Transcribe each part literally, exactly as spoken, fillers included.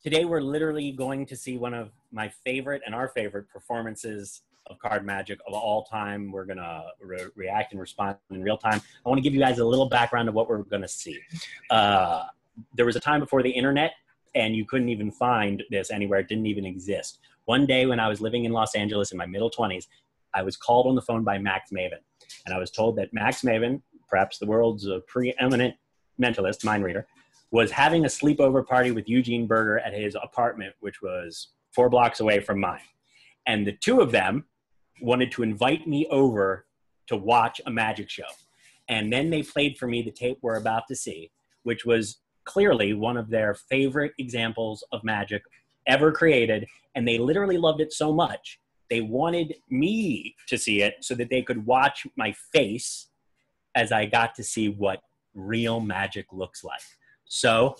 Today, we're literally going to see one of my favorite and our favorite performances of card magic of all time. We're going to re react and respond in real time. I want to give you guys a little background of what we're going to see. Uh, there was a time before the internet, and you couldn't even find this anywhere. It didn't even exist. One day when I was living in Los Angeles in my middle twenties, I was called on the phone by Max Maven. And I was told that Max Maven, perhaps the world's preeminent mentalist, mind reader, was having a sleepover party with Eugene Burger at his apartment, which was four blocks away from mine. And the two of them wanted to invite me over to watch a magic show. And then they played for me the tape we're about to see, which was clearly one of their favorite examples of magic ever created. And they literally loved it so much, they wanted me to see it so that they could watch my face as I got to see what real magic looks like. So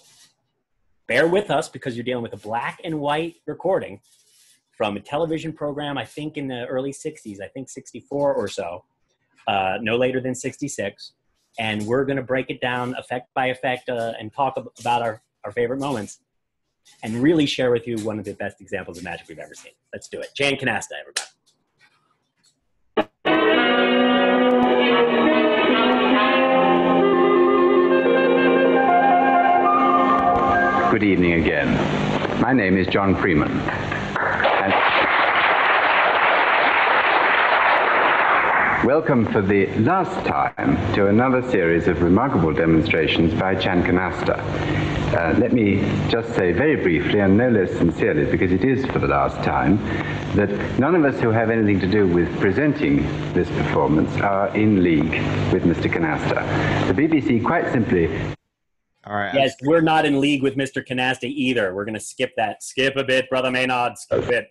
bear with us, because you're dealing with a black and white recording from a television program, I think in the early sixties, I think sixty-four or so, uh, no later than sixty-six. And we're gonna break it down effect by effect uh, and talk ab about our, our favorite moments and really share with you one of the best examples of magic we've ever seen. Let's do it. Chan Canasta, everybody. Good evening again. My name is John Freeman. And welcome for the last time to another series of remarkable demonstrations by Chan Canasta. Uh, let me just say very briefly, and no less sincerely, because it is for the last time, that none of us who have anything to do with presenting this performance are in league with Mister Canasta. The B B C quite simply... All right, yes, I'm... we're not in league with Mister Canasta either. We're going to skip that. Skip a bit, Brother Maynard. Skip a bit.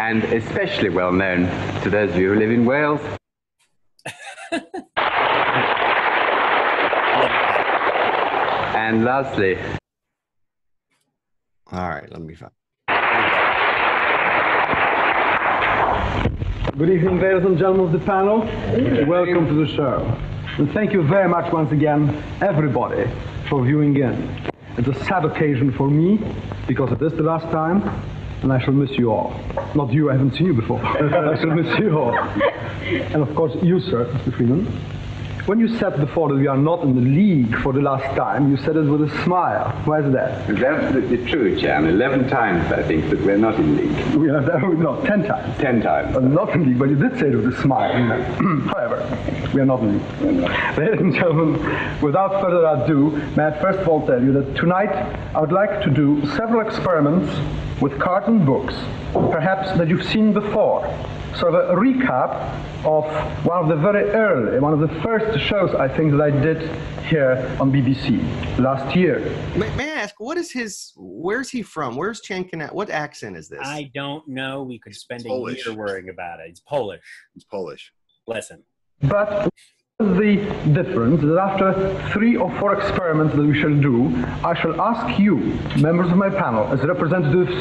And especially well known to those of you who live in Wales. And lastly... All right, let me find... Good evening, ladies and gentlemen of the panel. Welcome to the show. And thank you very much once again, everybody, for viewing in. It's a sad occasion for me, because it is the last time, and I shall miss you all. Not you, I haven't seen you before. I shall miss you all. And of course, you, sir, Mister Freeman. When you said before that we are not in the league for the last time, you said it with a smile. Why is that? It's absolutely true, Chan. Eleven times, I think, that we're not in league. We are not. Ten times. Ten times. Uh, not in league, but you did say it with a smile. However, we are not in league. Ladies and gentlemen, without further ado, may I first of all tell you that tonight I would like to do several experiments with carton books, perhaps that you've seen before. Sort of a recap of one of the very early, one of the first shows, I think, that I did here on B B C last year. May, may I ask, what is his, where's he from? Where's Chan Canasta? What accent is this? I don't know. We could spend a year worrying about it. It's Polish. It's Polish. Listen. But the difference is that after three or four experiments that we shall do, I shall ask you, members of my panel, as representatives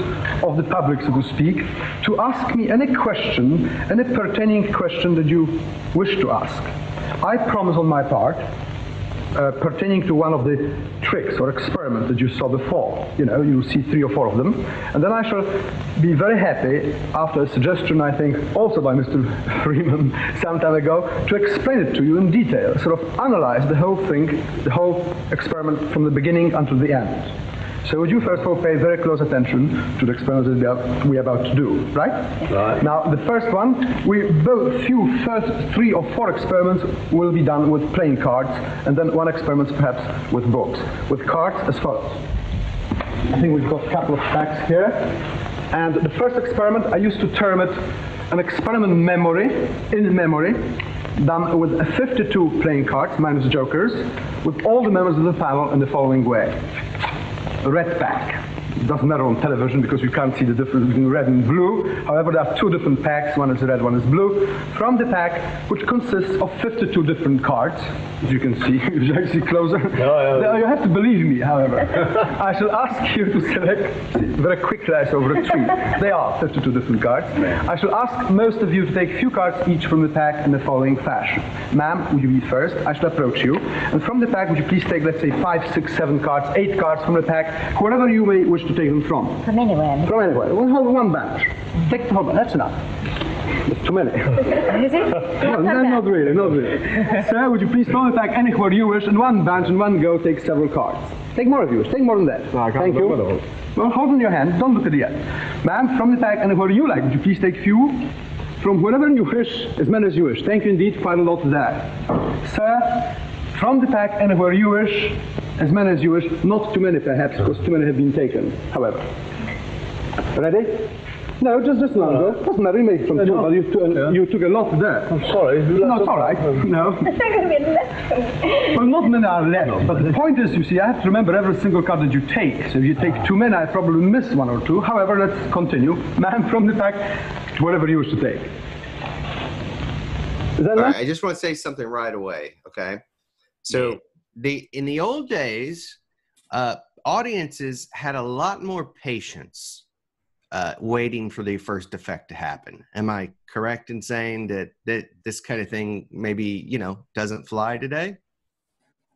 of the public, so to speak, to ask me any question, any pertaining question that you wish to ask. I promise on my part, uh, pertaining to one of the tricks or experiments that you saw before, you know, you see three or four of them, and then I shall be very happy, after a suggestion, I think, also by Mister Freeman some time ago, to explain it to you in detail, sort of analyze the whole thing, the whole experiment from the beginning until the end. So would you first of all pay very close attention to the experiments that we are, we are about to do, right? Right. Now, the first one, we both few first three or four experiments will be done with playing cards, and then one experiment perhaps with books. With cards as follows. I think we've got a couple of packs here. And the first experiment, I used to term it an experiment memory, in memory, done with fifty-two playing cards, minus jokers, with all the members of the panel in the following way. Red pack, doesn't matter on television because you can't see the difference between red and blue. However, there are two different packs, one is red, one is blue, from the pack which consists of fifty-two different cards, as you can see, if you actually closer. No, no, no. You have to believe me, however. I shall ask you to select very quickly over a tree. They are fifty-two different cards. I shall ask most of you to take few cards each from the pack in the following fashion. Ma'am, will you be first? I shall approach you. And from the pack, would you please take, let's say, five, six, seven cards, eight cards from the pack, wherever you may wish to take them from. From anywhere. From anywhere. We'll hold one bunch. Mm-hmm. Take the whole bunch. That's enough. That's too many. Is it? No, no, not really, not really. Sir, would you please throw it back anywhere you wish, in one bunch, in one go, take several cards. Take more of you wish. Take more than that. No, I can't. Thank you. Well, well, hold on your hand. Don't look at the end. Ma'am, from the pack anywhere you like, would you please take few? From wherever you wish, as many as you wish. Thank you indeed, quite a lot of that. Sir, from the pack anywhere you wish, as many as you wish, not too many perhaps, because too many have been taken, however. Ready? No, just, just one go. Doesn't matter, you made it from two, but you, yeah. you took a lot there. I'm sorry. No, it's all right. No. There's not going to be left. Well, not many are left, but the point is, you see, I have to remember every single card that you take. So if you take ah. too many, I probably miss one or two. However, let's continue. Ma'am, from the pack, whatever you wish to take. Is that all right? I just want to say something right away, okay? So, yeah. the in the old days, uh, audiences had a lot more patience. Uh, waiting for the first effect to happen. Am I correct in saying that, that this kind of thing maybe, you know, doesn't fly today?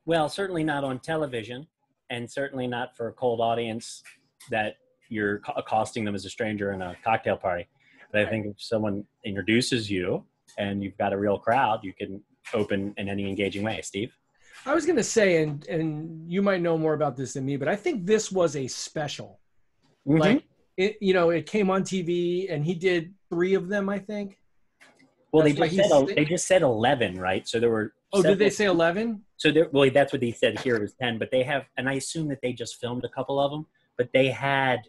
Well, certainly not on television, and certainly not for a cold audience that you're accosting them as a stranger in a cocktail party. But I think if someone introduces you and you've got a real crowd, you can open in any engaging way. Steve? I was going to say, and, and you might know more about this than me, but I think this was a special. Mm-hmm. Like, It, you know, it came on T V, and he did three of them, I think. Well, they just, said, they just said eleven, right? So there were. Oh, several, did they say eleven? So there, well, that's what they said here was ten, but they have, and I assume that they just filmed a couple of them. But they had,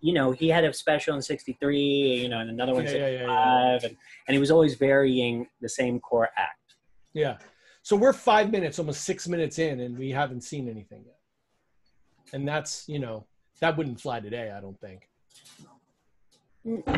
you know, he had a special in sixty-three, you know, and another one in sixty-five, yeah, yeah, yeah, yeah. and and it was always varying the same core act. Yeah. So we're five minutes, almost six minutes in, and we haven't seen anything yet. And that's, you know, that wouldn't fly today, I don't think.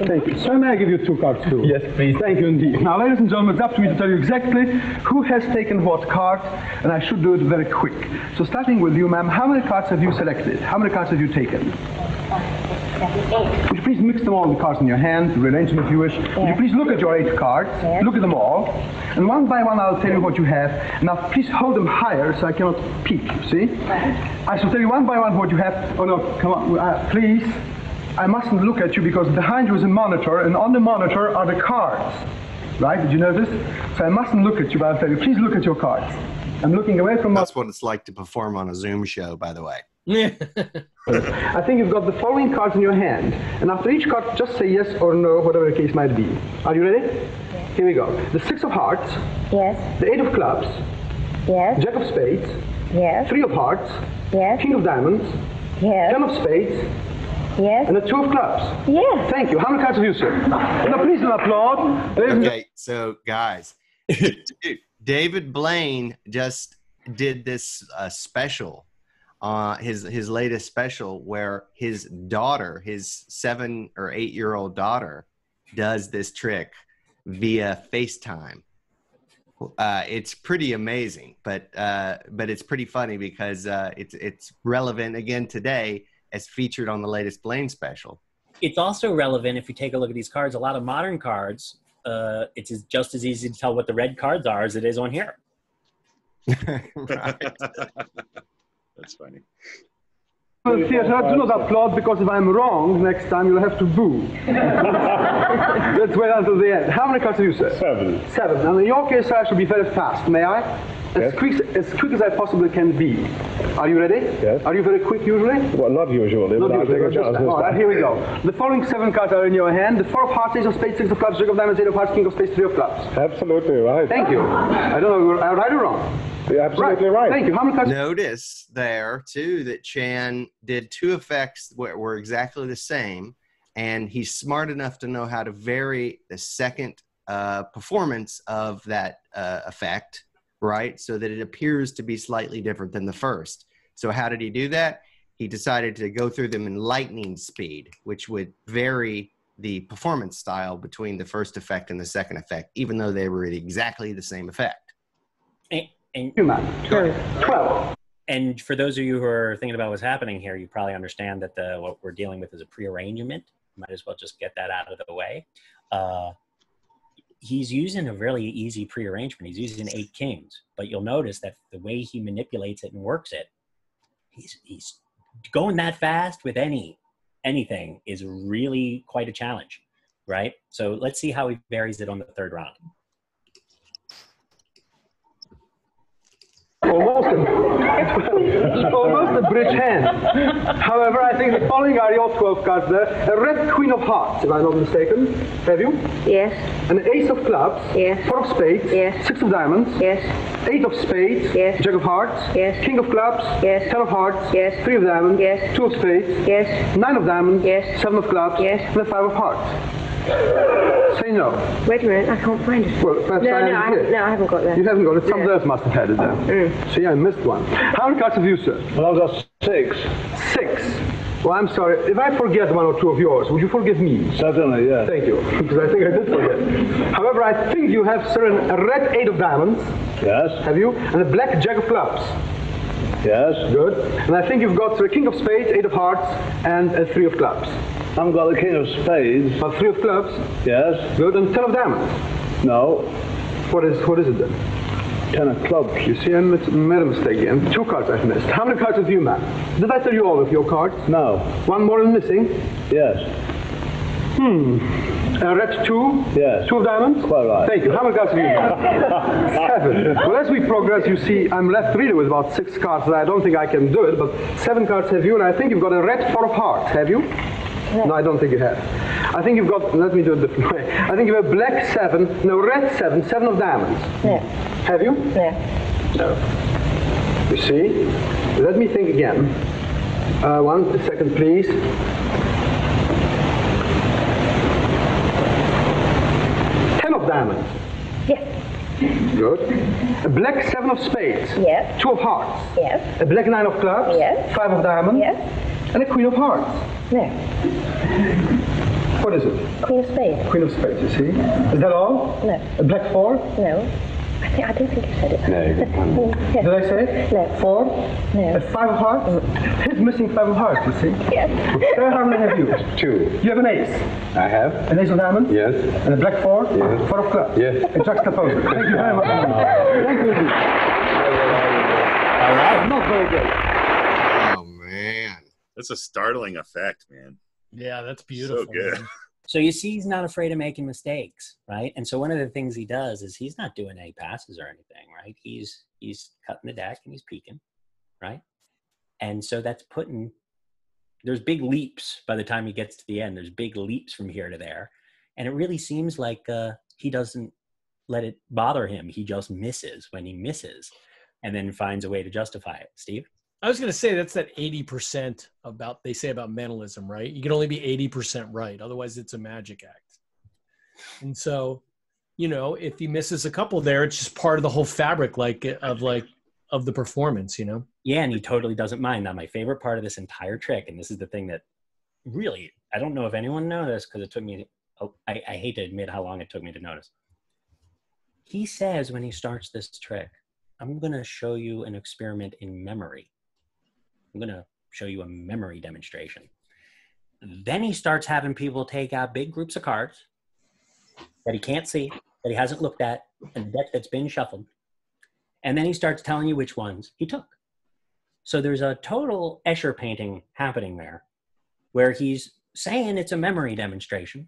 Thank you. So may I give you two cards too? Yes, please. Thank you indeed. Now, ladies and gentlemen, it's up to me to tell you exactly who has taken what card, and I should do it very quick. So starting with you, ma'am, how many cards have you selected? How many cards have you taken? Would you please mix them all, the cards in your hand, rearrange them if you wish. Yeah. Would you please look at your eight cards, yeah. look at them all, and one by one I'll tell you what you have. Now, please hold them higher so I cannot peek, you see? I shall tell you one by one what you have. Oh, no, come on, uh, please. I mustn't look at you because behind you is a monitor, and on the monitor are the cards. Right? Did you notice? So I mustn't look at you, but I'll tell you, please look at your cards. I'm looking away from... That's what it's like to perform on a Zoom show, by the way. I think you've got the following cards in your hand. And after each card, just say yes or no, whatever the case might be. Are you ready? Yes. Here we go. The Six of Hearts. Yes. The Eight of Clubs. Yes. Jack of Spades. Yes. Three of Hearts. Yes. King of Diamonds. Yes. Ten of Spades. Yes. And the two of clubs. Yes. Thank you. How many cards have you, sir? No, please applaud. Okay, so guys, David Blaine just did this uh, special, uh, his his latest special, where his daughter, his seven or eight year old daughter, does this trick via FaceTime. Uh, it's pretty amazing, but uh, but it's pretty funny because uh, it's it's relevant again today, as featured on the latest Blaine special. It's also relevant if you take a look at these cards. A lot of modern cards, uh, it's just as easy to tell what the red cards are as it is on here. That's funny. Theater, I do not applaud because if I'm wrong next time, you'll have to boo. Let's wait until the end. How many cards have you, sir? Seven. Seven. Now, in your case, I should be very fast, may I? As, yes. quick, as quick as I possibly can be. Are you ready? Yes. Are you very quick usually? Well, not usually. Not usually. Just, all right, here we go. The following seven cards are in your hand. The Four of Hearts, Ace of Spades, Six of Clubs, Jack of Diamonds, Eight of Hearts, King of Spades, Three of Clubs. Absolutely right. Thank you. I don't know if you're right or wrong. You're absolutely right. right. Thank you. How many cards? Notice there, too, that Chan did two effects that were exactly the same, and he's smart enough to know how to vary the second uh, performance of that uh, effect, right, so that it appears to be slightly different than the first. So how did he do that? he decided to go through them in lightning speed, which would vary the performance style between the first effect and the second effect, even though they were exactly the same effect. And, and, twelve. And for those of you who are thinking about what's happening here, you probably understand that the, what we're dealing with is a prearrangement. Might as well just get that out of the way. Uh, he's using a really easy prearrangement. He's using eight kings, but you'll notice that the way he manipulates it and works it, he's, he's going that fast with any anything is really quite a challenge, right? So let's see how he varies it on the third round. Almost a, almost a bridge hand. However, I think the following are your twelve cards there. A red queen of hearts, if I'm not mistaken. Have you? Yes. An ace of clubs. Yes. Four of spades. Yes. Six of diamonds. Yes. Eight of spades. Yes. Jack of hearts. Yes. King of clubs. Yes. Ten of hearts. Yes. Three of diamonds. Yes. Two of spades. Yes. Nine of diamonds. Yes. Seven of clubs. Yes. And the five of hearts. Say no. Wait a minute, I can't find it. Well, that's no, no, I, no, I haven't got that. You haven't got it. Some yeah. must have had it then. Mm. See, I missed one. How many cards have you, sir? Well, I've got six. Six? Well, I'm sorry. If I forget one or two of yours, would you forgive me? Certainly, yeah. Thank you, because I think I did forget. However, I think you have, sir, a red eight of diamonds. Yes. Have you? And a black jack of clubs. Yes. Good. And I think you've got the king of spades, eight of hearts, and a three of clubs. I've got the king of spades. A three of clubs? Yes. Good. And ten of diamonds? No. What is what is it then? Ten of clubs. You see, I made a mistake again. Two cards I've missed. How many cards have you, ma'am? Did I tell you all of your cards? No. One more is missing? Yes. Hmm. A red two? Yes. Two of diamonds? Quite right. Thank you. How many cards have you got? Seven. Well, as we progress, you see, I'm left really with about six cards, and I don't think I can do it, but seven cards have you, and I think you've got a red four of hearts, have you? No. No, I don't think you have. I think you've got, let me do it a different way. I think you have a black seven, no, red seven, seven of diamonds. Yeah. Have you? Yeah. No. You see? Let me think again. Uh, one second, please. Diamonds. Yes. Good. A black seven of spades. Yes. Two of hearts. Yes. A black nine of clubs. Yes. Five of diamonds. Yes. And a queen of hearts. Yes. What is it? Queen of spades. Queen of spades, you see. Is that all? No. A black four? No. I think I don't think you said it. No. You didn't. Yes. Did I say it? No. Four? No. A five of hearts? Mm. He's missing five of hearts, you see. Yes. Well, how many have you? Two. You have an ace? I have. An ace of diamonds? Yes. And a black four? Yes. Four of clubs? Yes. And juxtaposed. Thank you very much. Thank you. All right. Not very good. Oh, man. That's a startling effect, man. Yeah, that's beautiful. So good. Man. So you see, he's not afraid of making mistakes, right? And so one of the things he does is he's not doing any passes or anything, right? He's he's cutting the deck and he's peeking, right? And so that's putting, there's big leaps by the time he gets to the end. There's big leaps from here to there. And it really seems like uh, he doesn't let it bother him. He just misses when he misses and then finds a way to justify it. Steve? I was going to say that's that eighty percent about they say about mentalism, right? You can only be eighty percent right. Otherwise it's a magic act. And so, you know, if he misses a couple there, it's just part of the whole fabric, like of like, of the performance, you know? Yeah. And he totally doesn't mind. Now, my favorite part of this entire trick, and this is the thing that really, I don't know if anyone noticed because it took me, oh, I, I hate to admit how long it took me to notice. He says, when he starts this trick, I'm going to show you an experiment in memory. I'm going to show you a memory demonstration. Then he starts having people take out big groups of cards that he can't see, that he hasn't looked at, and a deck that's been shuffled. And then he starts telling you which ones he took. So there's a total Escher painting happening there where he's saying it's a memory demonstration,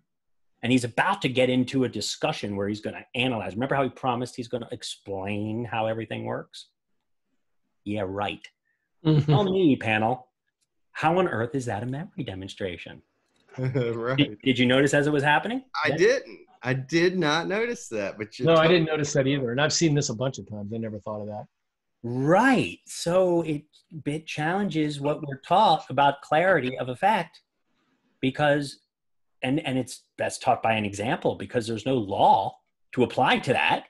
and he's about to get into a discussion where he's going to analyze. Remember how he promised he's going to explain how everything works? Yeah, right. Tell me, panel, how on earth is that a memory demonstration? Right. Did, did you notice as it was happening? I that, didn't. I did not notice that. But you no, I didn't notice that either. And I've seen this a bunch of times. I never thought of that. Right. So it bit challenges what we're taught about clarity of effect, because, and and it's that's taught by an example because there's no law to apply to that.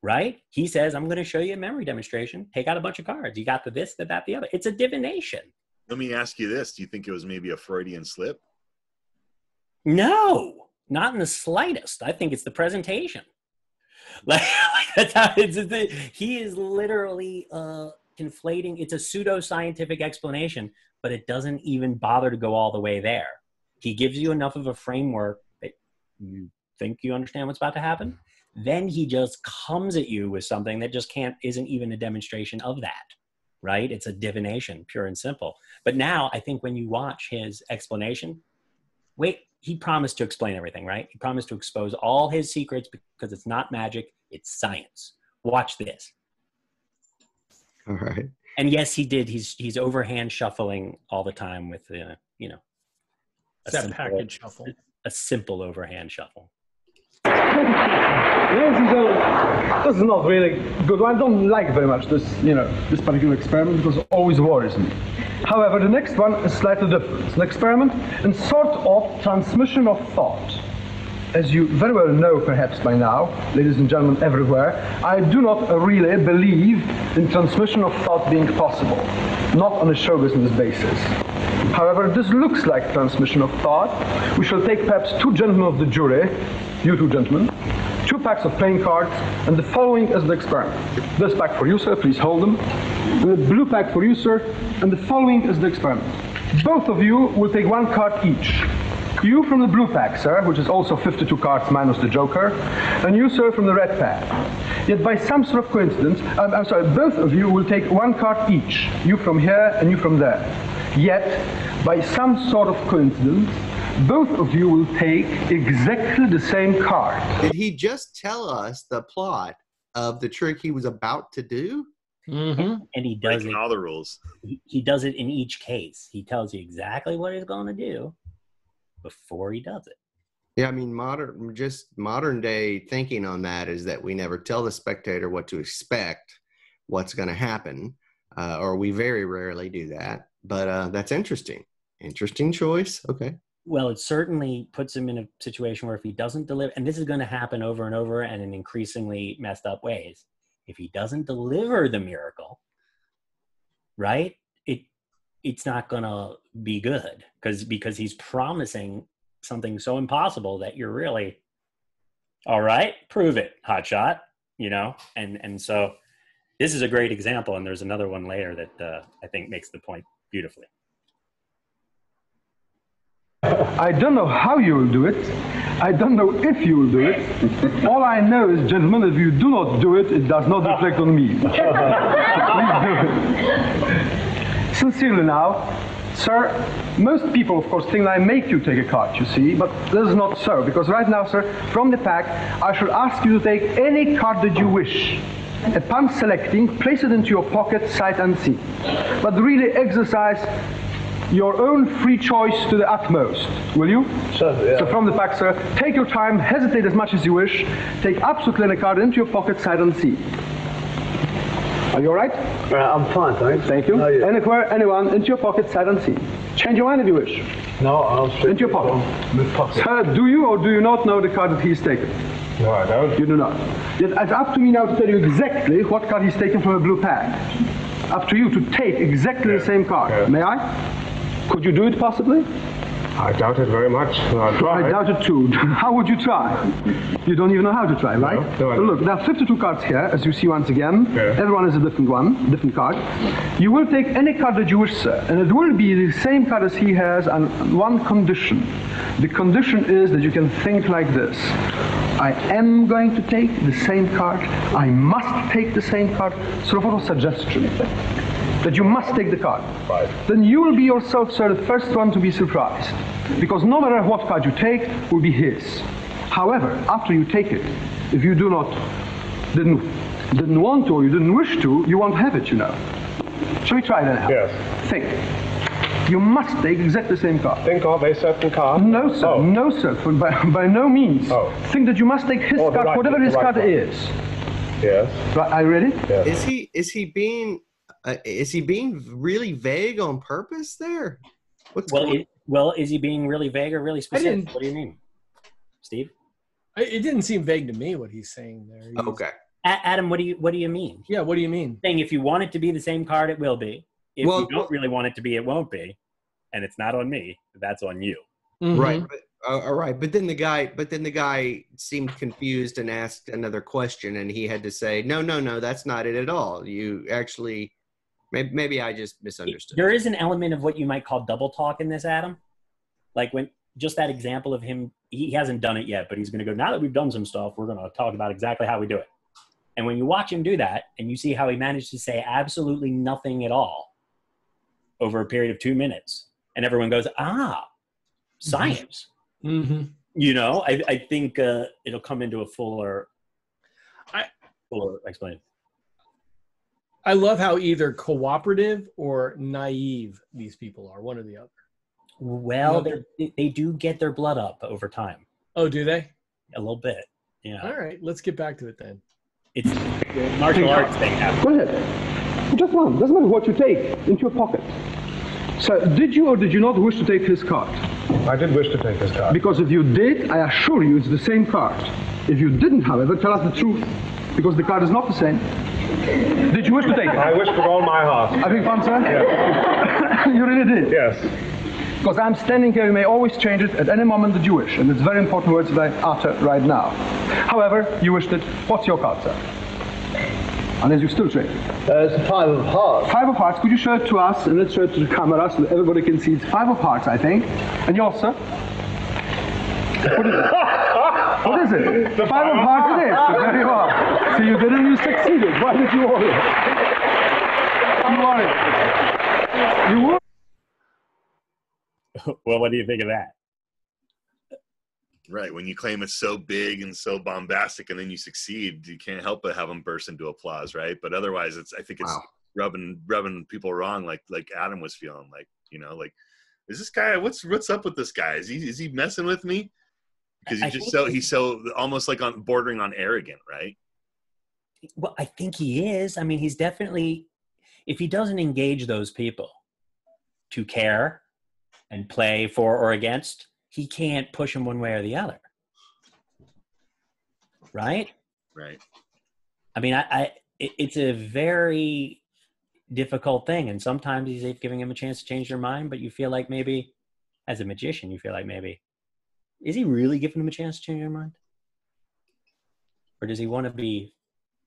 Right? He says, I'm going to show you a memory demonstration. Take out a bunch of cards. You got the this, the that, the other. It's a divination. Let me ask you this. Do you think it was maybe a Freudian slip? No, not in the slightest. I think it's the presentation. Like, like that's how it's, it's, he is literally uh, conflating. It's a pseudo-scientific explanation, but it doesn't even bother to go all the way there. He gives you enough of a framework that you think you understand what's about to happen. Then he just comes at you with something that just can't, isn't even a demonstration of that, right? It's a divination, pure and simple. But now I think when you watch his explanation, wait, he promised to explain everything, right? He promised to expose all his secrets because it's not magic, it's science. Watch this. All right. And yes, he did. He's, he's overhand shuffling all the time with, uh, you know, a simple, package shuffle. A simple overhand shuffle. Ladies and gentlemen, this is not really good. I don't like very much this, you know, this particular experiment because it always worries me. However, the next one is slightly different. It's an experiment in sort of transmission of thought. As you very well know, perhaps by now, ladies and gentlemen everywhere, I do not really believe in transmission of thought being possible, not on a show business basis. However, this looks like transmission of thought. We shall take perhaps two gentlemen of the jury, you two gentlemen, two packs of playing cards, and the following as the experiment. This pack for you, sir, please hold them. The blue pack for you, sir, and the following as the experiment. Both of you will take one card each. You from the blue pack, sir, which is also fifty-two cards minus the joker, and you, sir, from the red pack. Yet by some sort of coincidence, I'm, I'm sorry, both of you will take one card each, you from here and you from there. Yet, by some sort of coincidence, both of you will take exactly the same card. Did he just tell us the plot of the trick he was about to do? Mm-hmm. and, and he does Breaking it. All the rules. He, he does it in each case. He tells you exactly what he's going to do before he does it. Yeah, I mean, modern, just modern day thinking on that is that we never tell the spectator what to expect, what's going to happen, uh, or we very rarely do that. But uh, that's interesting. Interesting choice. Okay. Well, it certainly puts him in a situation where if he doesn't deliver, and this is going to happen over and over and in increasingly messed up ways, if he doesn't deliver the miracle, right, it it's not going to be good because because he's promising something so impossible that you're really, all right, prove it, hotshot, you know? And, and so this is a great example, and there's another one later that uh, I think makes the point beautifully. I don't know how you will do it. I don't know if you will do it. All I know is, gentlemen, if you do not do it, it does not reflect on me. Sincerely now, sir, most people, of course, think I make you take a card, you see, but this is not so, because right now, sir, from the pack, I shall ask you to take any card that you wish. Upon selecting, place it into your pocket, sight unseen. But really exercise your own free choice to the utmost, will you? Sure, yeah. So from the pack, sir, take your time, hesitate as much as you wish, take absolutely any card into your pocket, sight unseen. Are you all right? Uh, I'm fine, thanks. Thank you. you? Anywhere, anyone, into your pocket, sight unseen. Change your mind if you wish. No, I'll stick into your pocket. pocket. Sir, do you or do you not know the card that he's taken? No, I don't. You do not. Yet it's up to me now to tell you exactly what card he's taken from a blue pack. Up to you to take exactly yeah. the same card. Yeah. May I? Could you do it possibly? I doubt it very much. I'll try. I doubt it too. How would you try? You don't even know how to try, right? No, no, I don't. Look, there are fifty-two cards here, as you see once again. Yeah. Everyone has a different one, different card. You will take any card that you wish, sir, and it will be the same card as he has on one condition. The condition is that you can think like this. I am going to take the same card. I must take the same card. Sort of a suggestion. That you must take the card. Right. Then you will be yourself, sir, the first one to be surprised. Because no matter what card you take will be his. However, after you take it, if you do not, didn't, didn't want to or you didn't wish to, you won't have it, you know. Shall we try that? Yes. Think. You must take exactly the same card. Think of a certain card? No, sir. Oh. No, sir. For, by, by no means. Oh. Think that you must take his oh, card, right, whatever his right card, card is. Yes. Right, are you ready? Yes. Is he, is he being... Uh, is he being really vague on purpose there? What's well, going? It, well, is he being really vague or really specific? What do you mean, Steve? I, it didn't seem vague to me what he's saying there. He's, okay, A Adam, what do you what do you mean? Yeah, what do you mean? Saying if you want it to be the same card, it will be. if well, you don't really want it to be, it won't be, and it's not on me. That's on you. Mm-hmm. Right. Uh, all right. But then the guy, but then the guy seemed confused and asked another question, and he had to say, no, no, no, that's not it at all. You actually, maybe, maybe I just misunderstood. There is an element of what you might call double talk in this, Adam. Like when, just that example of him, he hasn't done it yet, but he's going to go, now that we've done some stuff, we're going to talk about exactly how we do it. And when you watch him do that and you see how he managed to say absolutely nothing at all over a period of two minutes, and everyone goes, ah, science. Mm-hmm. You know, I, I think uh, it'll come into a fuller, I, fuller explanation. I love how either cooperative or naive these people are, one or the other. Well, they, they do get their blood up over time. Oh, do they? A little bit, yeah. All right, let's get back to it then. It's the martial arts thing. Go ahead. Just one. Doesn't matter what you take into your pocket. So, did you or did you not wish to take his card? I did wish to take his card. Because if you did, I assure you it's the same card. If you didn't, however, tell us the truth, because the card is not the same. Did you wish to take it? I wished with all my heart. I think one, sir? Yes. You really did? Yes. Because I'm standing here, you may always change it at any moment that you wish, and it's very important words that I utter right now. However, you wished it. What's your card, sir? Unless you still change it. Uh, it's a five of hearts. Five of hearts. Could you show it to us, and let's show it to the camera so that everybody can see. It's five of hearts, I think. And yours, sir? What is it? What is it? The five of hearts it is. So very well. So you didn't, you succeeded. Why did you worry? You worried. You worried. Well, what do you think of that? Right. When you claim it's so big and so bombastic and then you succeed, you can't help but have them burst into applause, right? But otherwise, it's I think it's wow. rubbing rubbing people wrong, like like Adam was feeling. Like, you know, like, is this guy, what's what's up with this guy? Is he is he messing with me? Because he's I just so he's so almost like on bordering on arrogant, right? Well, I think he is. I mean, he's definitely, if he doesn't engage those people to care and play for or against, he can't push him one way or the other. Right? Right. I mean, I, I it, it's a very difficult thing, and sometimes he's giving him a chance to change their mind, but you feel like maybe, as a magician, you feel like maybe, is he really giving him a chance to change their mind? Or does he want to be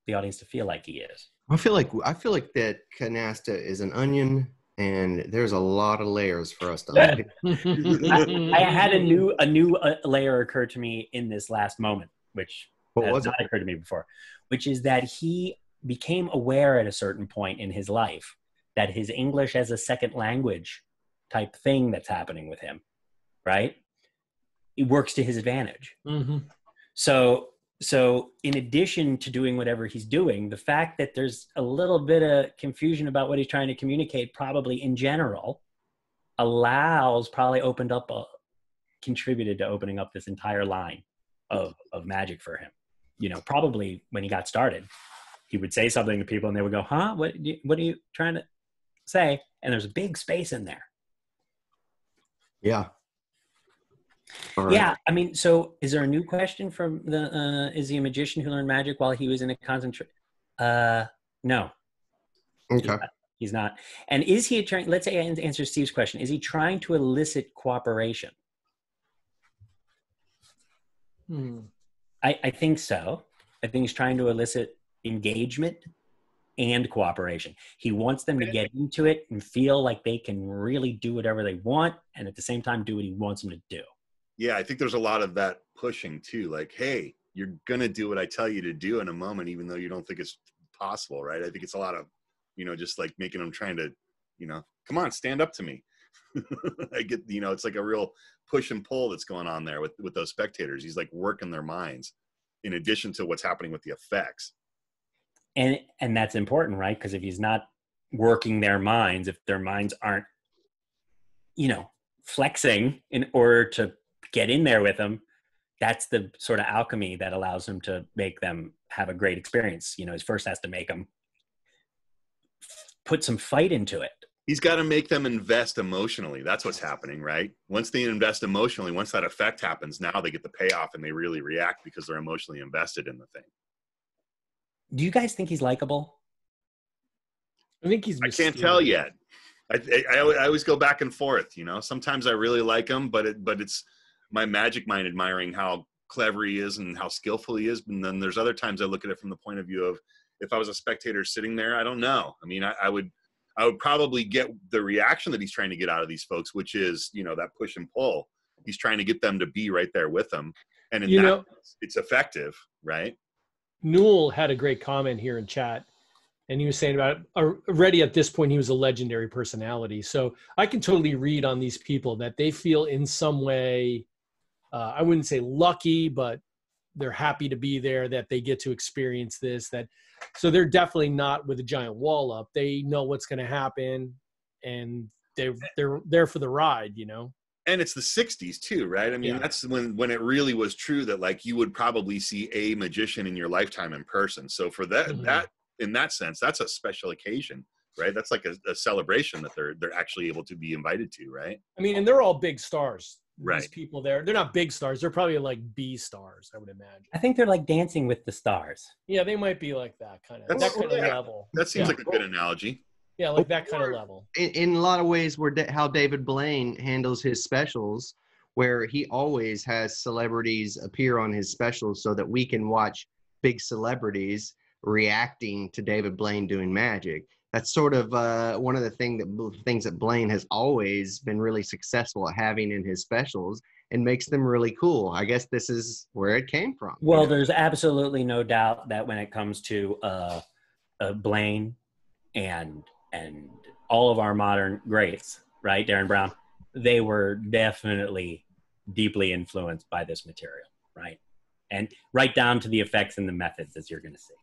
the audience to feel like he is? I feel like, I feel like that Canasta is an onion, and there's a lot of layers for us to unpack. I, I had a new a new uh, layer occur to me in this last moment, which what has not it? occurred to me before, which is that he became aware at a certain point in his life that his English as a second language type thing that's happening with him, right? It works to his advantage. Mm-hmm. So, so in addition to doing whatever he's doing, the fact that there's a little bit of confusion about what he's trying to communicate probably in general allows, probably opened up, a, contributed to opening up this entire line of, of magic for him. You know, probably when he got started, he would say something to people and they would go, huh, what, what are you trying to say? And there's a big space in there. Yeah. Right. Yeah, I mean, so is there a new question from the, uh, is he a magician who learned magic while he was in a concentra-? Uh, no. Okay. He's not. He's not. And is he, trying? let's say, answer Steve's question, is he trying to elicit cooperation? Hmm. I, I think so. I think he's trying to elicit engagement and cooperation. He wants them to get into it and feel like they can really do whatever they want and at the same time do what he wants them to do. Yeah, I think there's a lot of that pushing too. Like, hey, you're gonna do what I tell you to do in a moment, even though you don't think it's possible, right? I think it's a lot of, you know, just like making them trying to, you know, come on, stand up to me. I get, you know, it's like a real push and pull that's going on there with with those spectators. He's like working their minds, in addition to what's happening with the effects. And and that's important, right? Because if he's not working their minds, if their minds aren't, you know, flexing in order to get in there with them, that's the sort of alchemy that allows him to make them have a great experience. You know, his first has to make them put some fight into it. He's got to make them invest emotionally. That's what's happening, right? Once they invest emotionally, once that effect happens, now they get the payoff and they really react because they're emotionally invested in the thing. Do you guys think he's likable? I think he's mysterious. I can't tell yet. I, I, I always go back and forth, you know. Sometimes I really like him, but it, but it's my magic mind admiring how clever he is and how skillful he is. And then there's other times I look at it from the point of view of, if I was a spectator sitting there, I don't know. I mean, I, I would, I would probably get the reaction that he's trying to get out of these folks, which is, you know, that push and pull. He's trying to get them to be right there with him. And in you that, know, it's effective, right? Newell had a great comment here in chat, and he was saying about already at this point, he was a legendary personality. So I can totally read on these people that they feel in some way, uh, I wouldn't say lucky, but they're happy to be there, that they get to experience this, that, so they're definitely not with a giant wall up. They know what's going to happen, and they they're there for the ride, you know? And it's the sixties too, right? I mean, yeah. that's when, when it really was true that, like, you would probably see a magician in your lifetime in person. So for that, mm-hmm. that, in that sense, that's a special occasion, right? That's like a, a celebration that they're, they're actually able to be invited to. Right. I mean, and they're all big stars. Right. These people there, they're not big stars. They're probably like B stars, I would imagine. I think they're like Dancing with the Stars. Yeah, they might be like that kind of, that's, that kind yeah. of level. That seems yeah. like a good analogy. Yeah, like that kind of level. In, in a lot of ways, where da- how David Blaine handles his specials, where he always has celebrities appear on his specials so that we can watch big celebrities reacting to David Blaine doing magic. That's sort of uh, one of the thing that, things that Blaine has always been really successful at having in his specials, and makes them really cool. I guess this is where it came from. Well, you know? There's absolutely no doubt that when it comes to uh, uh, Blaine and and all of our modern greats, right, Darren Brown, they were definitely deeply influenced by this material, right? And right down to the effects and the methods, as you're going to see.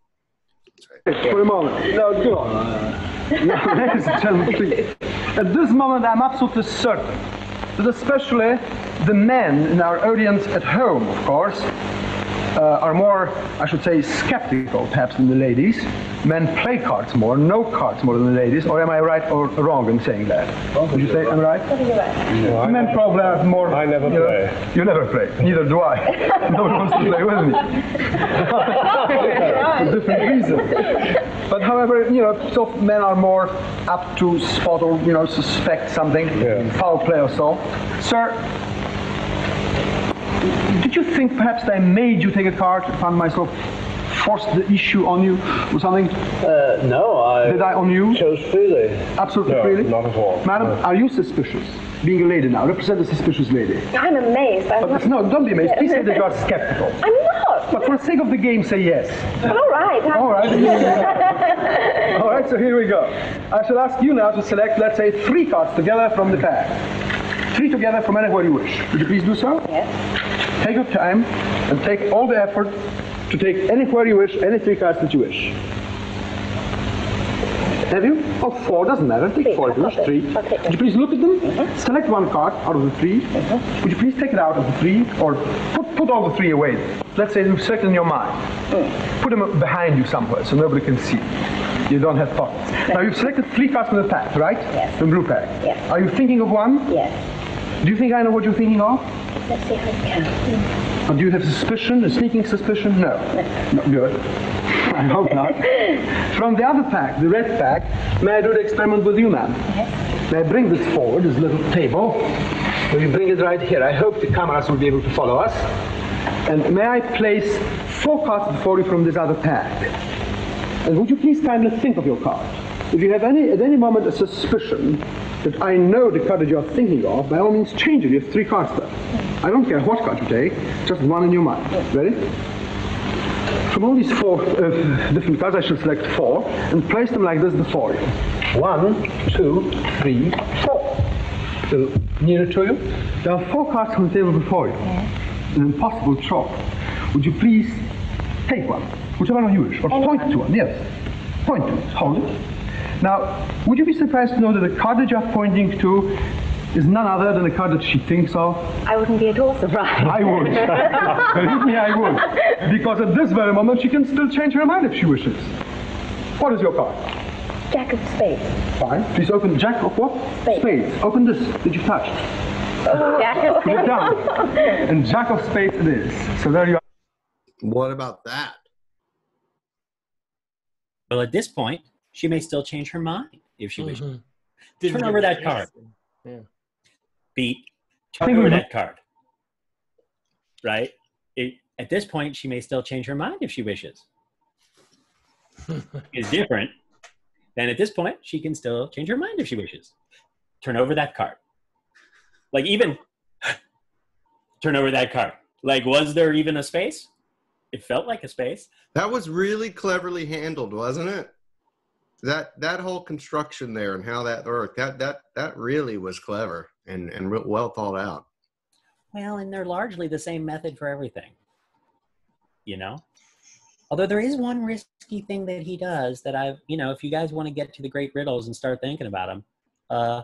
Right. For a moment. No, go on. Uh, no, ladies and gentlemen, please. At this moment, I'm absolutely certain that especially the men in our audience at home, of course, uh, are more, I should say, skeptical, perhaps, than the ladies. Men play cards more, know cards more than the ladies, or am I right or wrong in saying that? Oh, Would you say I'm right? Right. No, Men never, probably have more... I never you play. Know, you never play. Neither do I. No one wants to play with me. Different reason. But however, you know, so men are more up to spot or, you know, suspect something, yeah. foul play or so. Sir, did you think perhaps they made you take a card? I found myself... forced the issue on you or something? Uh, no, I... Did I on you? Chose freely. Absolutely no, freely? Not at all. Madam, no. Are you suspicious? Being a lady now, represent a suspicious lady. I'm amazed. I'm but, not... No, don't be amazed. Please say that you are skeptical. I'm not! But for the sake of the game, say yes. All right. I'm... All right. All right, so here we go. I shall ask you now to select, let's say, three cards together from the pack. Three together from anywhere you wish. Would you please do so? Yes. Take your time and take all the effort to take anywhere you wish, any three cards that you wish. Have you? Or oh, four, doesn't matter. Take four if you wish, three. Okay. Would you please look at them? Mm-hmm. Select one card out of the three. Mm-hmm. Would you please take it out of the three, or put, put all the three away. Let's say you circle in your mind. Mm. Put them behind you somewhere so nobody can see. You don't have pockets. No. Now you've selected three cards from the pack, right? Yes. The blue pack. Yes. Are you thinking of one? Yes. Do you think I know what you're thinking of? Let's see how it can. But do you have suspicion, a sneaking suspicion? No. No. Good. I hope not. From the other pack, the red pack, may I do the experiment with you, ma'am? Yes. May I bring this forward, this little table? Will you bring it right here? I hope the cameras will be able to follow us. And may I place four cards before you from this other pack? And would you please kindly think of your card? If you have any at any moment a suspicion that I know the card that you're thinking of, by all means change it. You have three cards there. I don't care what card you take, just one in your mind. Ready? From all these four uh, different cards, I shall select four and place them like this before you. One, two, three, four. So, nearer to you. There are four cards on the table before you. An impossible chore. Would you please take one, whichever one you wish, or point to one, yes. Point to it, hold it. Now, would you be surprised to know that the card that you're pointing to is none other than the card that she thinks of? I wouldn't be at all surprised. I would. Believe me, I would. Because at this very moment, she can still change her mind if she wishes. What is your card? Jack of spades. Fine. Please open Jack of what? Spades. Spades. Open this that you've touched. Oh, Jack of spades. Put it down. And Jack of spades it is. So there you are. What about that? Well, at this point, she may still change her mind if she mm-hmm. wishes. Turn over that card. Yeah. Beat. Turn over that card. Right? It, at this point, she may still change her mind if she wishes. It's different. Then at this point, she can still change her mind if she wishes. Turn over that card. Like even, turn over that card. Like, was there even a space? It felt like a space. That was really cleverly handled, wasn't it? That that whole construction there and how that worked, that that that really was clever and, and well thought out. Well, and they're largely the same method for everything, you know? Although there is one risky thing that he does that I've, you know, if you guys want to get to the great riddles and start thinking about them, uh,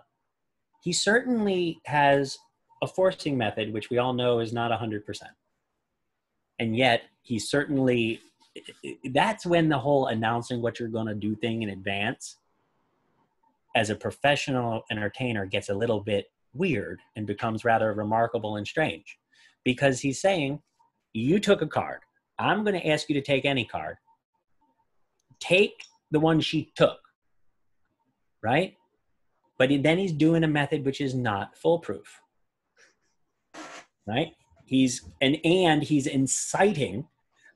he certainly has a forcing method, which we all know is not one hundred percent. And yet, he certainly, that's when the whole announcing what you're going to do thing in advance as a professional entertainer gets a little bit weird and becomes rather remarkable and strange, because he's saying, you took a card. I'm going to ask you to take any card. Take the one she took, right? But then he's doing a method which is not foolproof, right? He's, and, and he's inciting,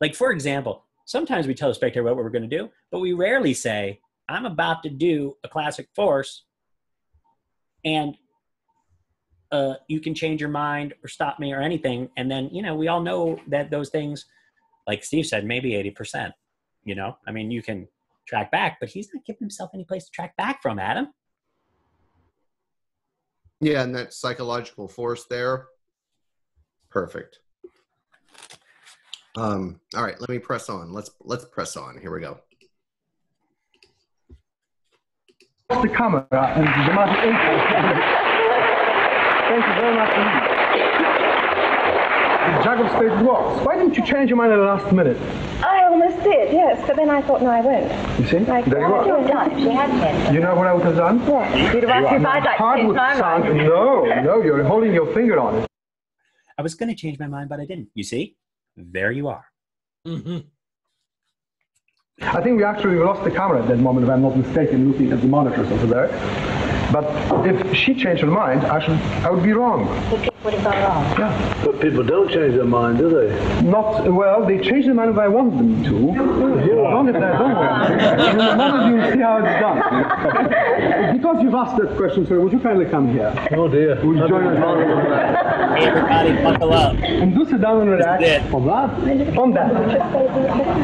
like, for example, sometimes we tell a spectator what we're going to do, but we rarely say, I'm about to do a classic force, and uh, you can change your mind or stop me or anything. And then, you know, we all know that those things, like Steve said, maybe eighty percent, you know, I mean, you can track back, but he's not giving himself any place to track back from, Adam. Yeah, and that psychological force there. Perfect. Um, all right, let me press on. Let's let's press on. Here we go. Off the camera and the magic equal. Thank you very much. The jack of spades works. Why didn't you change your mind at the last minute? I almost did, yes, but then I thought, no, I won't. You see? Like, there you are. Done. She had ten. You know what I would have done? What? Yeah. You'd have asked if I'd like to change my mind. No, no, you're holding your finger on it. I was going to change my mind, but I didn't. You see? There you are. Mm-hmm. I think we actually lost the camera at that moment, if I'm not mistaken, looking at the monitors over there. But if she changed her mind, I should, I would be wrong. But people would have gone wrong. Yeah. But people don't change their mind, do they? Not, well, they change their mind if I want them to. Yeah. Not if I don't want to. In the moment you see how it's done. Because you've asked that question, sir, would you kindly come here? Oh dear. Would you join us? Everybody buckle up. And do sit down and relax. On that? On that.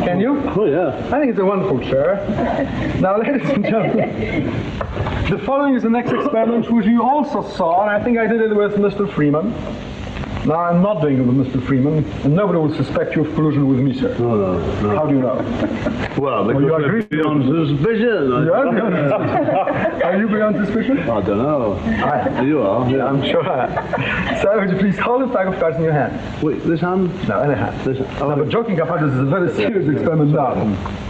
Can you? Oh yeah. I think it's a wonderful chair. Now, ladies and gentlemen. The following is the next experiment, which you also saw, and I think I did it with Mister Freeman. Now, I'm not doing it with Mister Freeman, and nobody will suspect you of collusion with me, sir. No, no, no. How do you know? Well, because well, you're beyond suspicion. Are you beyond suspicion? I don't know. I You are. Yeah, I'm sure I am. Sir, would you please hold a pack of cards in your hand? Wait, this hand? No, in a hand. This hand. Oh, no, but joking apart, this is a very serious yeah, experiment yeah. now.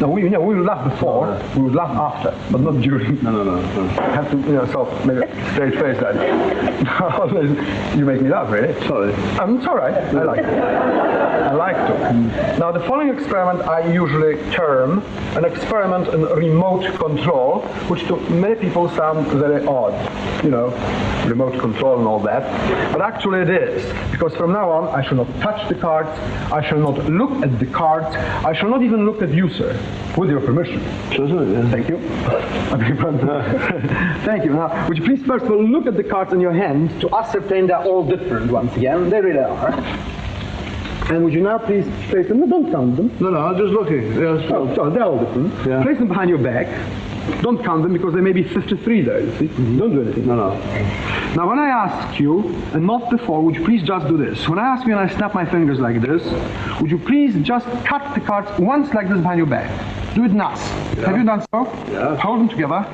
No, we, you know, we would laugh before, no, no. we would laugh after, but not during. No, no, no. no. I have to, you know, sort of make a straight face like that. You make me laugh, really. Sorry. Um, it's all right. I like it. I like to. Mm. Now, the following experiment I usually term an experiment in remote control, which to many people sounds very odd. You know, remote control and all that. But actually it is, because from now on, I shall not touch the cards, I shall not look at the cards, I shall not even look at you, sir, with your permission. Sure, sure, yeah. Thank you. Thank you. Now, would you please first of all look at the cards in your hand to ascertain they're all different once again. They really are. And would you now please place them? No, don't count them. No, no, I'm just looking. Yes. Oh, so they're all different. Yeah. Place them behind your back. Don't count them because there may be fifty-three there, you see. Mm-hmm. Don't do anything. No, no. Now, when I ask you, and not before, would you please just do this? When I ask you and I snap my fingers like this, would you please just cut the cards once like this behind your back? Do it now. Yeah. Have you done so? Yeah. Hold them together.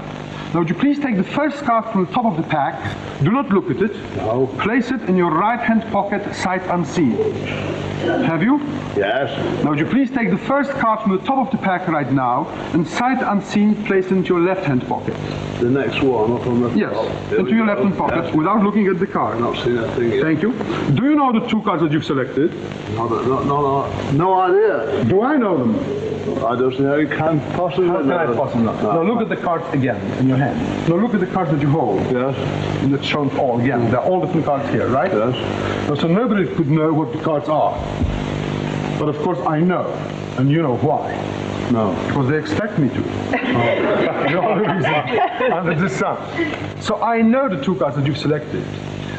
Now, would you please take the first card from the top of the pack? Do not look at it. No. Place it in your right-hand pocket, sight unseen. Have you? Yes. Now, would you please take the first card from the top of the pack right now, and sight unseen, place it into your left-hand pocket. The next one, not on the top. Yes, into your left-hand pocket, yes. Without looking at the card. Not seen that thing yet. Thank you. Do you know the two cards that you've selected? No, no, no, no, no idea. Do I know them? I don't know, you can't possibly. How can I possibly not? No. Now look at the cards again in your hand. Now look at the cards that you hold. Yes. And it's shown all again. Mm. They're all different cards here, right? Yes. Now, so nobody could know what the cards are. But of course I know, and you know why. No. Because they expect me to. Oh. No other reason under the sun. So I know the two cards that you've selected.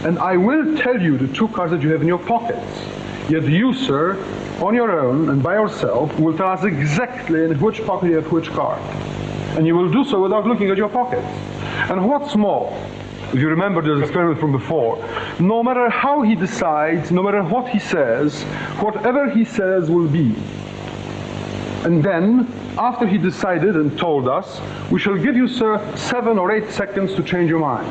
And I will tell you the two cards that you have in your pockets. Yet you, sir, on your own and by yourself, will tell us exactly in which pocket you have which card. And you will do so without looking at your pockets. And what's more, if you remember the experiment from before, no matter how he decides, no matter what he says, whatever he says will be. And then, after he decided and told us, we shall give you, sir, seven or eight seconds to change your mind.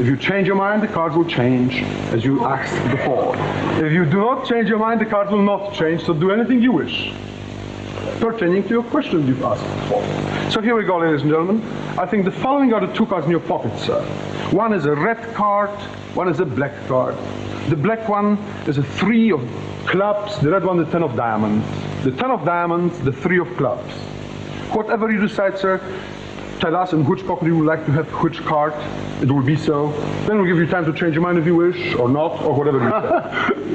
If you change your mind, the cards will change as you asked before. If you do not change your mind, the cards will not change, so do anything you wish pertaining to your question you've asked before. So here we go, ladies and gentlemen. I think the following are the two cards in your pocket, sir. One is a red card, one is a black card. The black one is a three of clubs, the red one the ten of diamonds. The ten of diamonds, the three of clubs. Whatever you decide, sir, tell us in which pocket you would like to have which card. It will be so. Then we'll give you time to change your mind if you wish, or not, or whatever you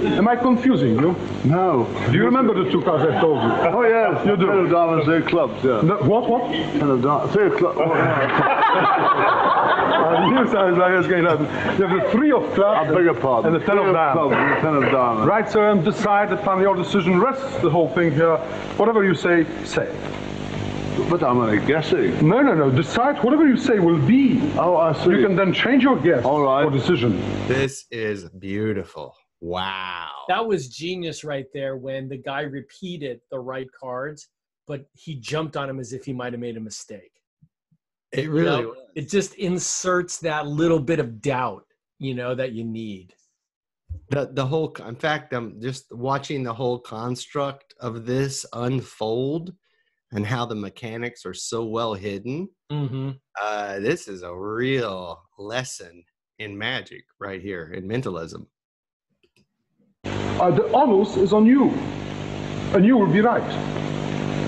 say. Am I confusing you? No. Do you remember the two cards I told you? Oh, yes. You do. Ten of diamonds, three of clubs, yeah. No, what, what? Ten of diamonds, three of clubs. Oh, yeah. You sound like it's going to happen. You have the three of clubs, I beg your pardon, and the ten of diamonds. And the ten of diamonds. Right, sir, and decide that finally your decision rests the whole thing here. Whatever you say, say. But I'm only guessing. No, no, no. Decide whatever you say will be. Oh, I see. You can then change your guess. All right. Or decision. This is beautiful. Wow. That was genius right there when the guy repeated the right cards, but he jumped on him as if he might have made a mistake. It really you know, was. It just inserts that little bit of doubt, you know, that you need. The, the whole, in fact, I'm just watching the whole construct of this unfold. And how the mechanics are so well hidden. Mm-hmm. Uh, this is a real lesson in magic right here, in mentalism. Uh, the onus is on you, and you will be right.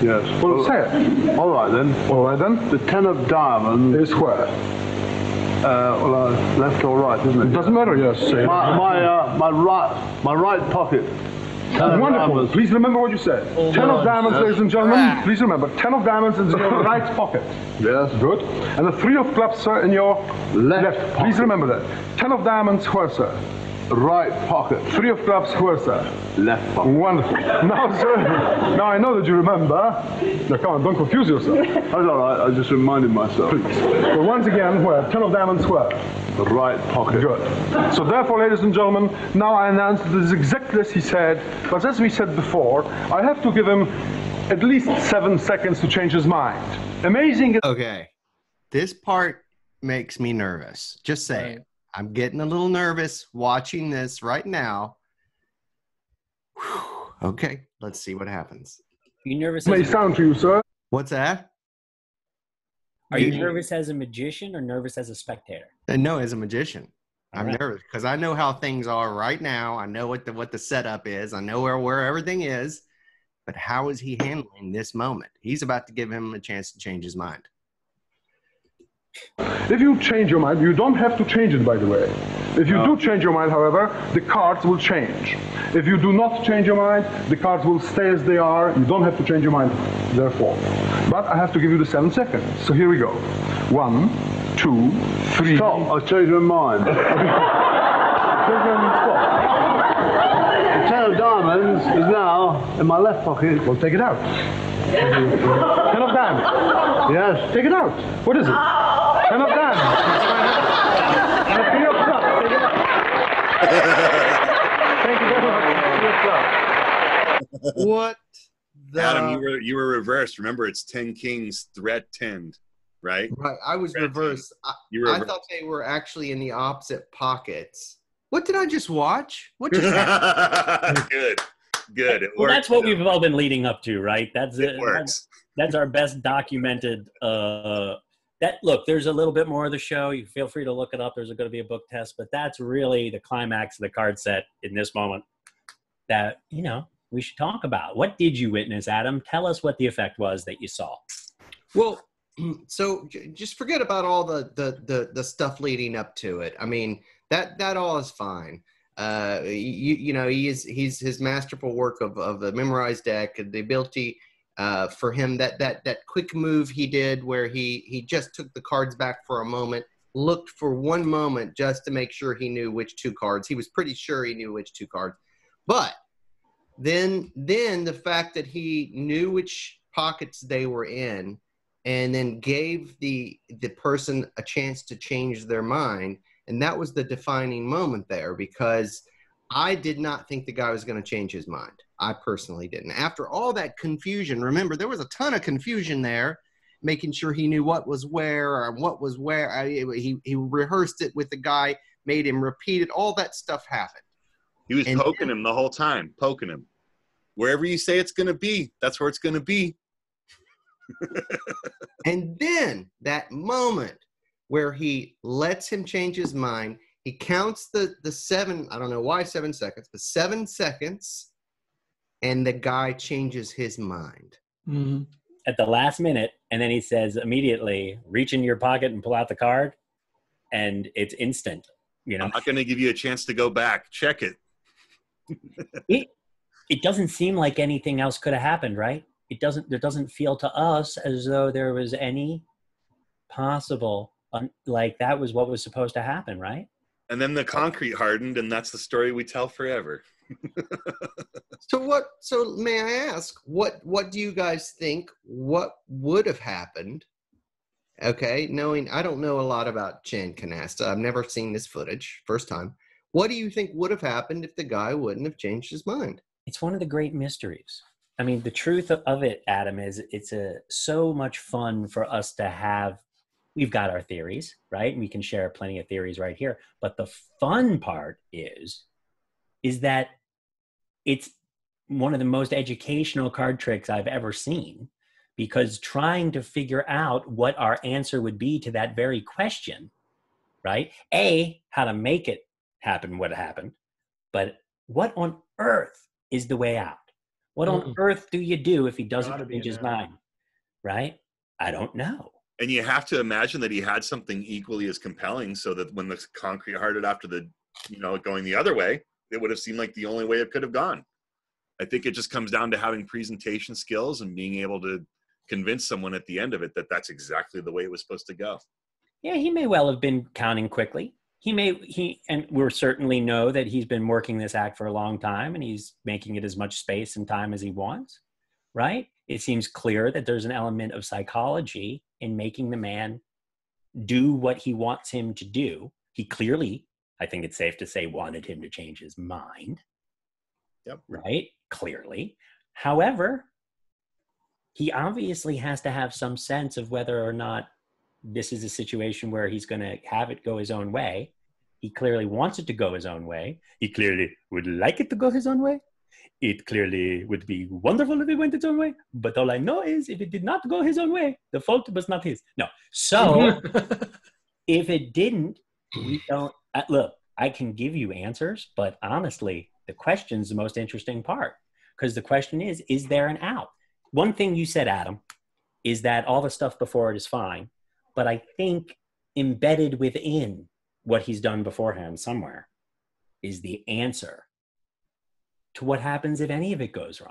Yes. Well, well say it. All right, then. All right, then. The ten of diamonds is where? Uh, well, uh, left or right, isn't it? It doesn't matter, yes. Say my, my, uh, my, right, my right pocket. Ten Wonderful. Diamonds. Please remember what you said. Oh, ten of diamonds, yes. Ladies and gentlemen. Ah. Please remember, ten of diamonds is in your right pocket. Yes. Good. And the three of clubs, sir, in your left. left pocket. Please remember that. Ten of diamonds, where, sir? Right pocket. Three of clubs, where, sir? Left pocket. Wonderful. Now, sir, now I know that you remember. Now, come on, don't confuse yourself. That's all right. I just reminded myself. Please. Well, once again, where? Ten of diamonds, where? The right pocket. Good. So therefore, ladies and gentlemen, now I announce that this is exactly as he said, but as we said before, I have to give him at least seven seconds to change his mind. Amazing. Okay. This part makes me nervous. Just saying. Right. I'm getting a little nervous watching this right now. Whew. Okay. Let's see what happens. Are you nervous? It may sound to you, sir. What's that? Are you nervous as a magician or nervous as a spectator? No, as a magician. I'm right. nervous because I know how things are right now. I know what the, what the setup is. I know where, where everything is. But how is he handling this moment? He's about to give him a chance to change his mind. If you change your mind, you don't have to change it, by the way. If you no. do change your mind, however, the cards will change. If you do not change your mind, the cards will stay as they are. You don't have to change your mind, therefore. But I have to give you the seven seconds. So here we go. One, two, three. Stop. I've changed my mind. The ten of diamonds is now in my left pocket. Well, take it out. Ten of diamonds. Yes. Take it out. What is it? Ten of diamonds. And a three of clubs. Thank you very much. Three of clubs. What the? Adam, you were, you were reversed. Remember, it's ten kings threatened, right? Right. I was reversed. I, you were reversed. I thought they were actually in the opposite pockets. What did I just watch? What just happened? Good. Good. It well, works. That's what we've all been leading up to, right? That's it. It works. That's, that's our best documented. Uh, That, look, there's a little bit more of the show. You feel free to look it up. There's going to be a book test, but that's really the climax of the card set in this moment. That, you know, we should talk about. What did you witness, Adam? Tell us what the effect was that you saw. Well, so just forget about all the, the, the, the stuff leading up to it. I mean, that, that all is fine. Uh, you, you know, he is, he's his masterful work of, of the memorized deck, the ability uh, for him, that, that, that quick move he did where he, he just took the cards back for a moment, looked for one moment just to make sure he knew which two cards. He was pretty sure he knew which two cards. But then, then the fact that he knew which pockets they were in, and then gave the the person a chance to change their mind. And that was the defining moment there, because I did not think the guy was going to change his mind. I personally didn't. After all that confusion, remember, there was a ton of confusion there, making sure he knew what was where or what was where. I, he, he rehearsed it with the guy, made him repeat it. All that stuff happened. He was and poking then, him the whole time, poking him. Wherever you say it's going to be, that's where it's going to be. And then that moment where he lets him change his mind, he counts the, the seven, I don't know why seven seconds, but seven seconds, and the guy changes his mind. Mm-hmm. At the last minute, and then he says immediately, reach in your pocket and pull out the card, and it's instant. You know, I'm not going to give you a chance to go back. Check it. it. It doesn't seem like anything else could have happened, right? It doesn't, it doesn't feel to us as though there was any possible, un, like that was what was supposed to happen, right? And then the concrete hardened, and that's the story we tell forever. So what, so may I ask, what, what do you guys think, what would have happened? Okay, knowing, I don't know a lot about Chan Canasta. I've never seen this footage, first time. What do you think would have happened if the guy wouldn't have changed his mind? It's one of the great mysteries. I mean, the truth of it, Adam, is it's a, so much fun for us to have. We've got our theories, right? And we can share plenty of theories right here. But the fun part is, is that it's one of the most educational card tricks I've ever seen, because trying to figure out what our answer would be to that very question, right? A, how to make it happen, what happened, but what on earth is the way out? What on earth do you do if he doesn't change his mind, right? I don't know. And you have to imagine that he had something equally as compelling, so that when the concrete hearted after the, you know, going the other way, it would have seemed like the only way it could have gone. I think it just comes down to having presentation skills and being able to convince someone at the end of it that that's exactly the way it was supposed to go. Yeah, he may well have been counting quickly. He may, he, and we certainly know that he's been working this act for a long time, and he's making it as much space and time as he wants, right? It seems clear that there's an element of psychology in making the man do what he wants him to do. He clearly, I think it's safe to say, wanted him to change his mind, yep. Right? Clearly. However, he obviously has to have some sense of whether or not this is a situation where he's going to have it go his own way. He clearly wants it to go his own way. He clearly would like it to go his own way. It clearly would be wonderful if it went its own way. But all I know is if it did not go his own way, the fault was not his. No. So if it didn't, we don't, uh, look, I can give you answers, but honestly, the question's the most interesting part, because the question is, is there an out? One thing you said, Adam, is that all the stuff before it is fine. But I think embedded within what he's done beforehand somewhere is the answer to what happens if any of it goes wrong.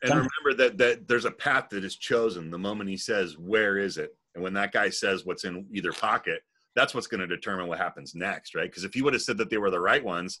And Some remember that, that there's a path that is chosen the moment he says, where is it? And when that guy says what's in either pocket, that's what's going to determine what happens next, right? Because if he would have said that they were the right ones,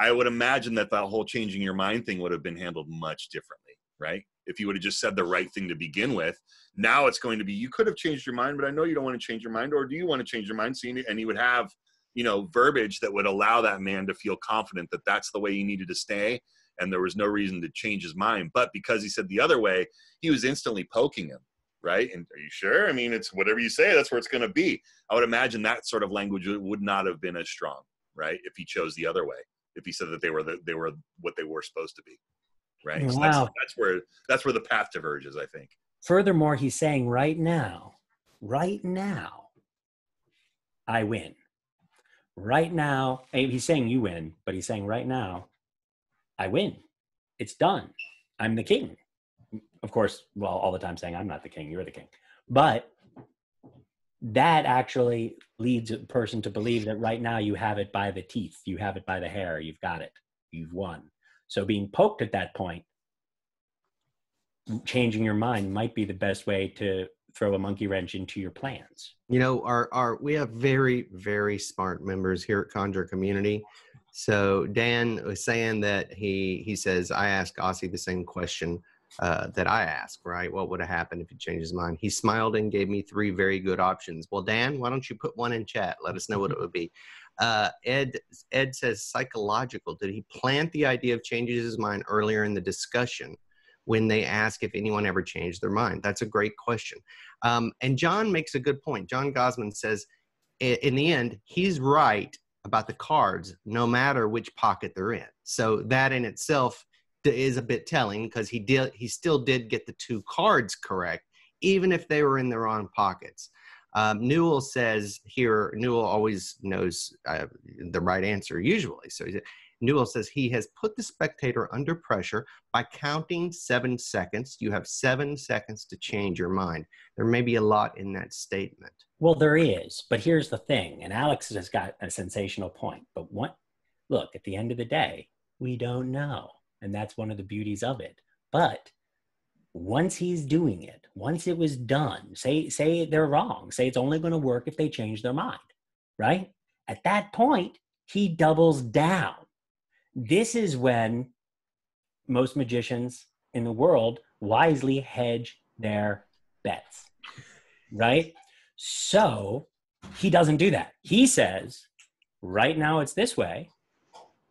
I would imagine that that whole changing your mind thing would have been handled much differently, right? If you would have just said the right thing to begin with, now it's going to be, you could have changed your mind, but I know you don't want to change your mind, or do you want to change your mind? So you, and he would have, you know, verbiage that would allow that man to feel confident that that's the way he needed to stay. And there was no reason to change his mind. But because he said the other way, he was instantly poking him, right? And are you sure? I mean, it's whatever you say, that's where it's going to be. I would imagine that sort of language would not have been as strong, right? If he chose the other way, if he said that they were, the, they were what they were supposed to be. Right. Wow. So that's, that's where that's where the path diverges, I think. Furthermore, he's saying right now, right now, I win. Right now, he's saying you win, but he's saying right now, I win. it's done. I'm the king. Of course, well, all the time saying I'm not the king, you're the king. But that actually leads a person to believe that right now you have it by the teeth, you have it by the hair, you've got it, you've won. So being poked at that point, changing your mind might be the best way to throw a monkey wrench into your plans. You know, our, our we have very, very smart members here at Conjure Community. So Dan was saying that he, he says, I asked Ossie the same question uh, that I asked, right? What would have happened if he changed his mind? He smiled and gave me three very good options. Well, Dan, why don't you put one in chat? Let us know what it would be. Uh, Ed, Ed says psychological. Did he plant the idea of changing his mind earlier in the discussion when they ask if anyone ever changed their mind? That's a great question. Um, and John makes a good point. John Gosman says, in the end, he's right about the cards, no matter which pocket they're in. So that in itself is a bit telling, because he did, he still did get the two cards correct, even if they were in their own pockets. Um, Newell says here, Newell always knows uh, the right answer usually. So he's, Newell says he has put the spectator under pressure by counting seven seconds. You have seven seconds to change your mind. There may be a lot in that statement. Well, there is, but here's the thing, and Alex has got a sensational point, but what, look, at the end of the day, we don't know, and that's one of the beauties of it. But once he's doing it, once it was done, say, say they're wrong, say it's only going to work if they change their mind, right? At that point, he doubles down. This is when most magicians in the world wisely hedge their bets, right? So he doesn't do that. He says, right now it's this way,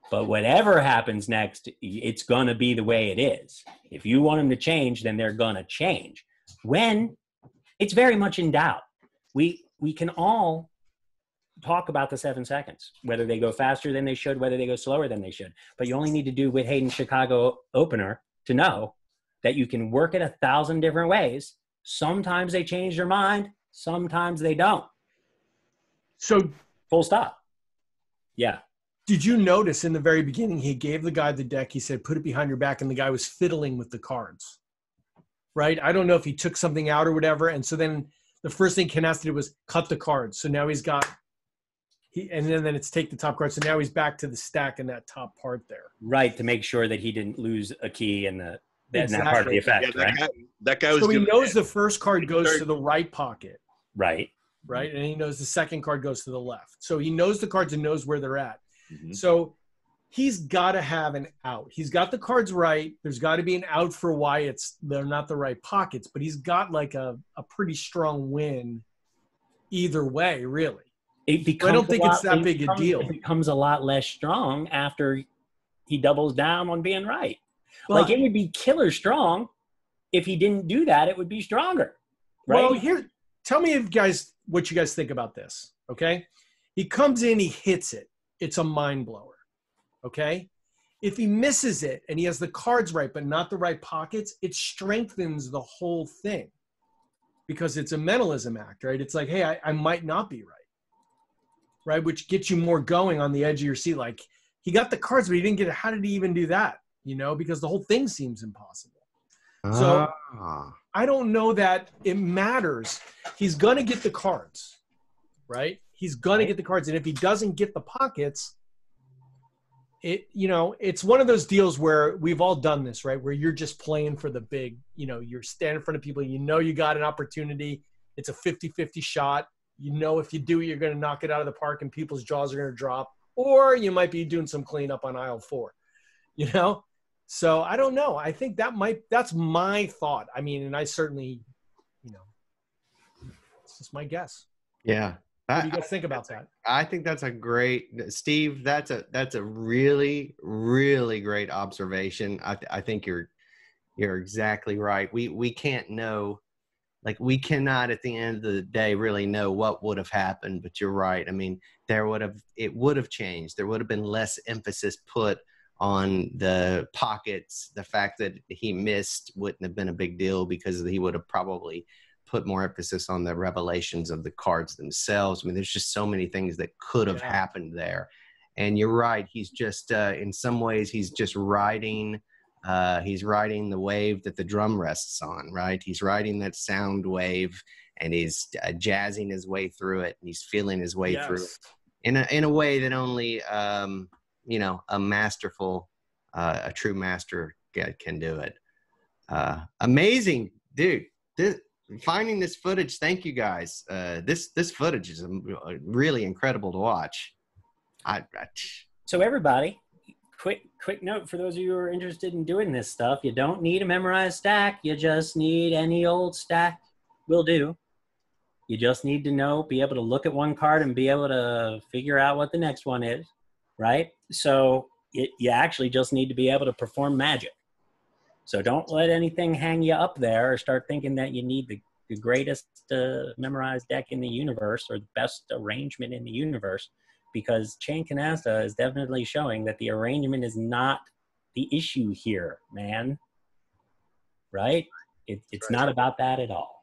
but whatever happens next, it's going to be the way it is. If you want them to change, then they're going to change. When it's very much in doubt. We, we can all talk about the seven seconds, whether they go faster than they should, whether they go slower than they should. But you only need to do with Hayden's Chicago opener to know that you can work it a thousand different ways. Sometimes they change their mind. Sometimes they don't. So full stop. Yeah. Did you notice in the very beginning, he gave the guy the deck. He said, put it behind your back. And the guy was fiddling with the cards, right? I don't know if he took something out or whatever. And so then the first thing Canasta did was cut the cards. So now he's got, He, and then, then it's take the top card. So now he's back to the stack in that top part there. Right, to make sure that he didn't lose a key in the that, exactly. that part of the effect. Yeah, that, right? guy, that guy was So he knows the first card goes third. to the right pocket. Right. Right, and he knows the second card goes to the left. So he knows the cards and knows where they're at. Mm-hmm. So he's got to have an out. He's got the cards right. There's got to be an out for why it's they're not the right pockets, but he's got like a, a pretty strong win either way, really. It becomes I don't think lot, it's that it big becomes, a deal. It becomes a lot less strong after he doubles down on being right. But, like, it would be killer strong. If he didn't do that, it would be stronger. Right? Well, here, tell me if guys, what you guys think about this, okay? He comes in, he hits it. It's a mind blower, okay? If he misses it and he has the cards right but not the right pockets, it strengthens the whole thing because it's a mentalism act, right? It's like, hey, I, I might not be right. Right, which gets you more going on the edge of your seat. Like, he got the cards, but he didn't get it. How did he even do that? You know, because the whole thing seems impossible. Uh. So I don't know that it matters. He's going to get the cards, right? He's going to get the cards. And if he doesn't get the pockets, it, you know, it's one of those deals where we've all done this, right? Where you're just playing for the big, you know, you're standing in front of people. You know, you got an opportunity. It's a fifty fifty shot. You know, if you do, you're going to knock it out of the park and people's jaws are going to drop, or you might be doing some cleanup on aisle four, you know? So I don't know. I think that might, that's my thought. I mean, and I certainly, you know, it's just my guess. Yeah. What do you guys think about that? I think that's a great, Steve, that's a, that's a really, really great observation. I, th I think you're, you're exactly right. We, we can't know. Like, we cannot at the end of the day really know what would have happened, but you're right. I mean, there would have, it would have changed. There would have been less emphasis put on the pockets. The fact that he missed wouldn't have been a big deal because he would have probably put more emphasis on the revelations of the cards themselves. I mean, there's just so many things that could have yeah. happened there. And you're right. He's just, uh, in some ways, he's just riding Uh, he's riding the wave that the drum rests on, right? He's riding that sound wave, and he's uh, jazzing his way through it, and he's feeling his way yes. through it in a, in a way that only, um, you know, a masterful, uh, a true master can do it. Uh, amazing, dude. This, finding this footage, thank you guys. Uh, this, this footage is really incredible to watch. I, I, so everybody, quick, quick note for those of you who are interested in doing this stuff, you don't need a memorized stack. You just need any old stack will do. You just need to know, be able to look at one card and be able to figure out what the next one is, right? So it, you actually just need to be able to perform magic. So don't let anything hang you up there or start thinking that you need the, the greatest uh, memorized deck in the universe or the best arrangement in the universe, because Chan Canasta is definitely showing that the arrangement is not the issue here, man, right? It, it's not about that at all.